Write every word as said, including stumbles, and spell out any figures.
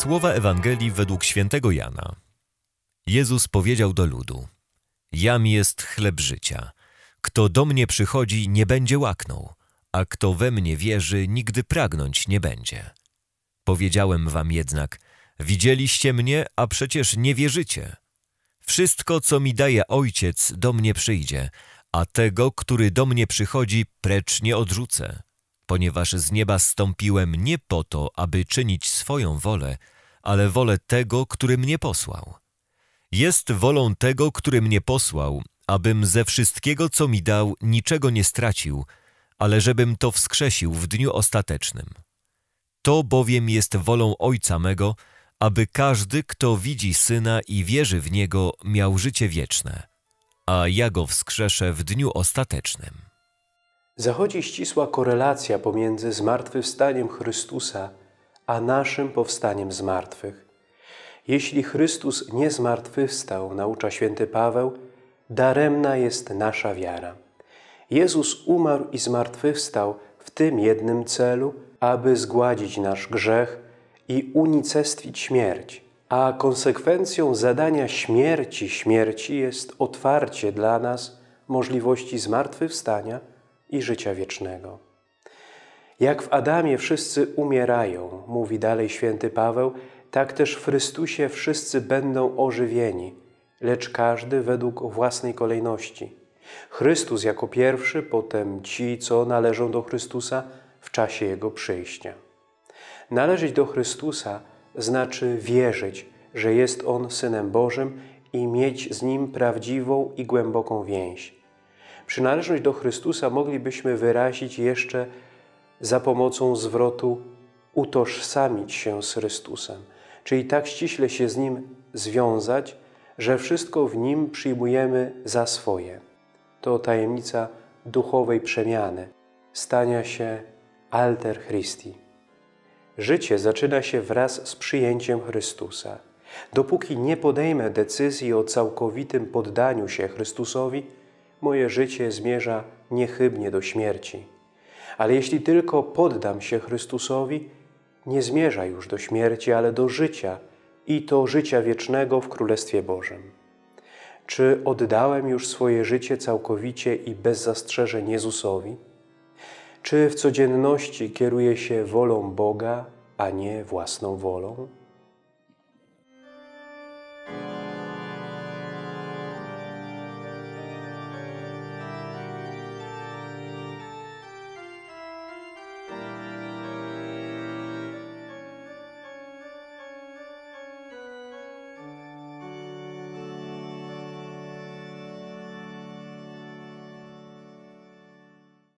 Słowa Ewangelii według Świętego Jana. Jezus powiedział do ludu: Jam jest chleb życia. Kto do mnie przychodzi, nie będzie łaknął, a kto we mnie wierzy, nigdy pragnąć nie będzie. Powiedziałem wam jednak, widzieliście mnie, a przecież nie wierzycie. Wszystko, co mi daje Ojciec, do mnie przyjdzie, a tego, który do mnie przychodzi, precz nie odrzucę. Ponieważ z nieba zstąpiłem nie po to, aby czynić swoją wolę, ale wolę tego, który mnie posłał. Jest wolą tego, który mnie posłał, abym ze wszystkiego, co mi dał, niczego nie stracił, ale żebym to wskrzesił w dniu ostatecznym. To bowiem jest wolą Ojca mego, aby każdy, kto widzi Syna i wierzy w Niego, miał życie wieczne, a ja go wskrzeszę w dniu ostatecznym. Zachodzi ścisła korelacja pomiędzy zmartwychwstaniem Chrystusa a naszym powstaniem z martwych. Jeśli Chrystus nie zmartwychwstał, naucza święty Paweł, daremna jest nasza wiara. Jezus umarł i zmartwychwstał w tym jednym celu, aby zgładzić nasz grzech i unicestwić śmierć. A konsekwencją zadania śmierci śmierci jest otwarcie dla nas możliwości zmartwychwstania i życia wiecznego. Jak w Adamie wszyscy umierają, mówi dalej święty Paweł, tak też w Chrystusie wszyscy będą ożywieni, lecz każdy według własnej kolejności. Chrystus jako pierwszy, potem ci, co należą do Chrystusa w czasie Jego przyjścia. Należeć do Chrystusa znaczy wierzyć, że jest On Synem Bożym i mieć z Nim prawdziwą i głęboką więź. Przynależność do Chrystusa moglibyśmy wyrazić jeszcze za pomocą zwrotu utożsamić się z Chrystusem, czyli tak ściśle się z Nim związać, że wszystko w Nim przyjmujemy za swoje. To tajemnica duchowej przemiany, stania się alter Christi. Życie zaczyna się wraz z przyjęciem Chrystusa. Dopóki nie podejmę decyzji o całkowitym poddaniu się Chrystusowi, moje życie zmierza niechybnie do śmierci. Ale jeśli tylko poddam się Chrystusowi, nie zmierza już do śmierci, ale do życia i to życia wiecznego w Królestwie Bożym. Czy oddałem już swoje życie całkowicie i bez zastrzeżeń Jezusowi? Czy w codzienności kieruję się wolą Boga, a nie własną wolą?